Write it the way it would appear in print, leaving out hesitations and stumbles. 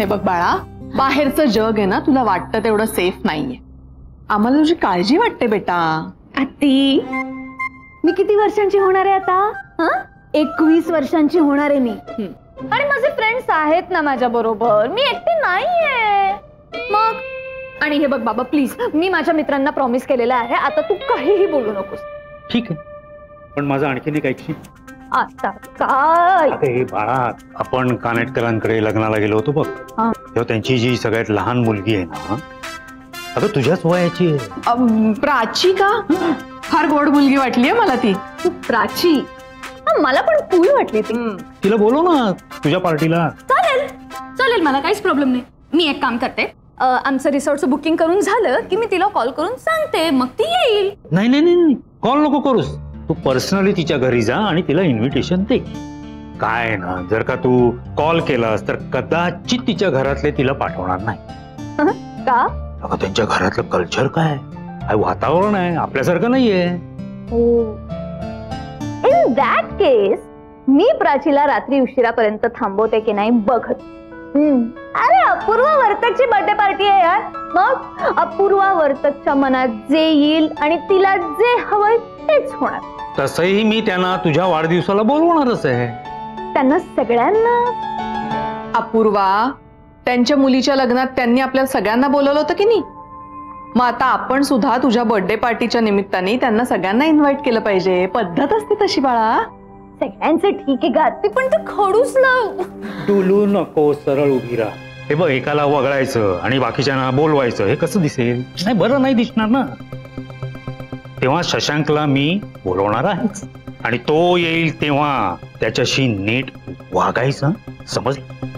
हे बघ बाळा, बाहेरचं जग आहे ना, तुला वाटतं तेवढं सेफ नाहीये. आम्हाला तुझी काळजी वाटते बेटा. आत्ती, मी किती वर्षांची होणार आहे आता? 21 वर्षांची होणार आहे मी. आणि माझे फ्रेंड्स आहेत ना माझ्या बरोबर, मी एकटी नाहीये. मग आणि हे बघ बाबा, प्लीज, मी माझ्या मित्रांना प्रॉमिस केलेला आहे, आता तू काहीही बोलू नकोस. ठीक आहे, पण माझं आणखीन एक ऐकशी. आता काय? अरे हे बाळा, आपण कानेटकरांकडे लग्नाला गेलो होतो बघ, तेव्हा त्यांची जी सगळ्यात लहान मुलगी आहे ना, अगं तुझ्याच वयाची आहे, प्राची का? फार गोड मुलगी वाटली मला ती. प्राची? मला पण पूल वाटली ती. तिला बोलव ना तुझ्या पार्टीला. चालेल चालेल, मला काहीच प्रॉब्लेम नाही. मी एक काम करते, आमचं रिसॉर्टचं बुकिंग करून झालं की मी तिला कॉल करून सांगते, मग ती येईल. नाही नाही नाही, कॉल नको करूस तू, पर्सनली तिच्या घरी जा आणि तिला इन्व्हिटेशन दे. काय ना, जर का तू कॉल केलास तर कदाचित तिच्या घरातले तिला पाठवणार नाही. का? अगं त्यांच्या घरातलं कल्चर काय आहे, वातावरण आहे, आपल्यासारखं नाहीये. इन दॅट केस मी प्राचीला रात्री उशिरापर्यंत थांबवते की नाही बघत. अरे अपूर्वा वर्तकची बर्थडे पार्टी आहे यार, मग अपूर्वा वर्तकच्या मनात जे येईल आणि तिला जे हवंय तेच होणार. तसंही मी त्यांना तुझ्या वाढदिवसाला बोलवणारच आहे, त्यांना सगळ्यांना. अपूर्वा, त्यांच्या मुलीच्या लग्नात त्यांनी आपल्याला सगळ्यांना बोलवलं होतं की नाही, मग आता आपण सुद्धा तुझ्या बर्थडे पार्टीच्या निमित्ताने त्यांना सगळ्यांना इन्व्हाइट केलं पाहिजे. पद्धत असते तशी बाळा. सगळ्यांचं ठीक आहे गाती, पण तू खडूस लाव. डुलू नको, सरळ उभी राहा. हे बघ, एकाला वगळायचं आणि बाकीच्यांना बोलवायचं, हे कसं दिसेल? नाही, बरं नाही दिसणार ना. तेव्हा शशांकला मी बोलवणार आहे आणि तो येईल तेव्हा त्याच्याशी नीट वागायचं, समजलं?